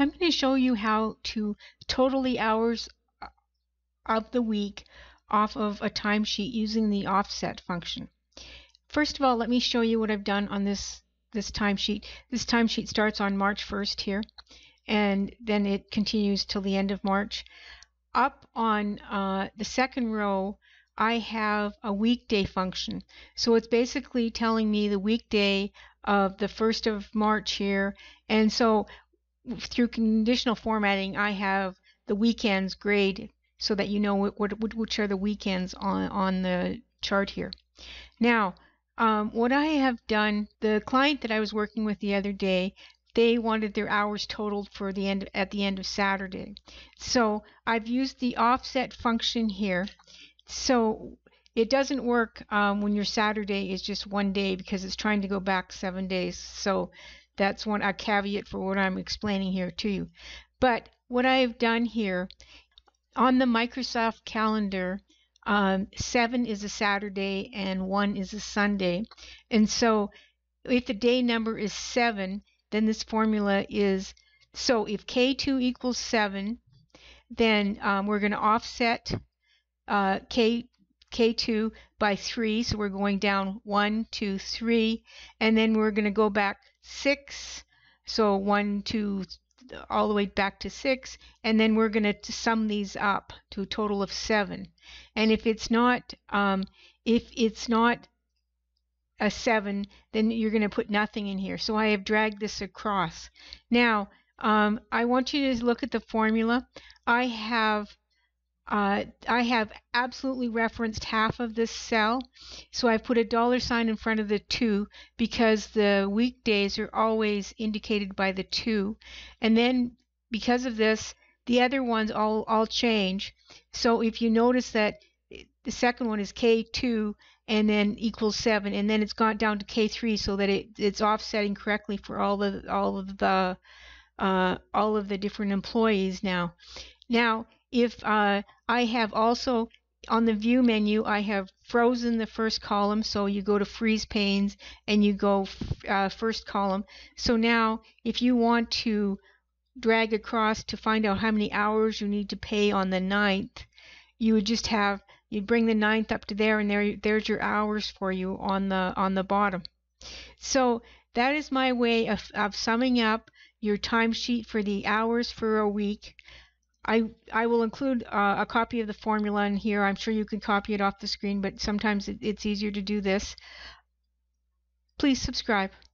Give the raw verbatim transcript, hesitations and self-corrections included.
I'm going to show you how to total the hours of the week off of a timesheet using the offset function. First of all, let me show you what I've done on this this timesheet. This timesheet starts on March first here, and then it continues till the end of March. Up on uh, the second row, I have a weekday function. So it's basically telling me the weekday of the first of March here. And so through conditional formatting, I have the weekends graded so that you know what, which are the weekends on, on the chart here. Now, um, what I have done, the client that I was working with the other day, they wanted their hours totaled for the end at the end of Saturday. So I've used the offset function here. So it doesn't work um, when your Saturday is just one day, because it's trying to go back seven days. So that's one a caveat for what I'm explaining here to you. But what I've done here on the Microsoft calendar, um, seven is a Saturday and one is a Sunday. And so if the day number is seven, then this formula is, so if K two equals seven, then um, we're going to offset Uh, K, K2 by three, so we're going down one, two, three, and then we're going to go back six, so one, two, all the way back to six, and then we're going to sum these up to a total of seven. And if it's not, um, if it's not a seven, then you're going to put nothing in here. So I have dragged this across. Now, um, I want you to look at the formula. I have Uh, I have absolutely referenced half of this cell, so I put a dollar sign in front of the two because the weekdays are always indicated by the two. And then because of this, the other ones all, all change. So if you notice that the second one is K two and then equals seven, and then it's gone down to K three, so that it, it's offsetting correctly for all of all of the uh, all of the different employees now. Now, If uh, I have also on the view menu, I have frozen the first column. So you go to freeze panes and you go uh, first column. So now if you want to drag across to find out how many hours you need to pay on the ninth, you would just have, you bring the ninth up to there, and there there's your hours for you on the on the bottom. So that is my way of, of summing up your timesheet for the hours for a week. I, I will include uh, a copy of the formula in here. I'm sure you can copy it off the screen, but sometimes it, it's easier to do this. Please subscribe.